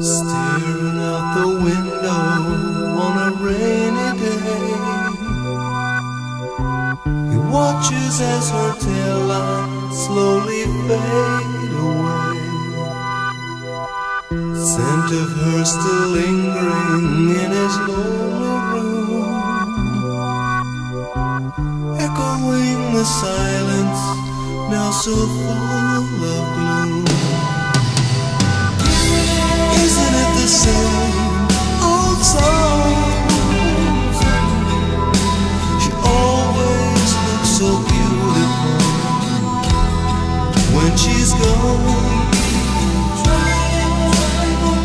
Staring out the window on a rainy day, he watches as her taillight slowly fades away. The scent of her still lingering in his lonely room, echoing the silence now so full of gloom. Isn't it the same old song? She always looks so beautiful when she's gone.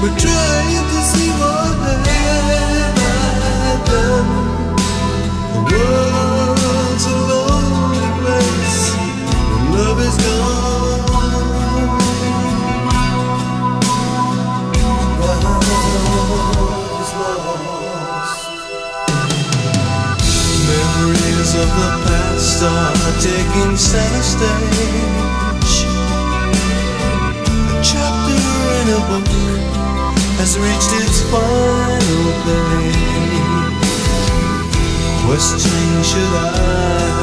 We're trying to see what I've done. The world's a lonely place when love is gone. Memories of the past are taking center stage. A chapter in a book has reached its final page. Questioning, should I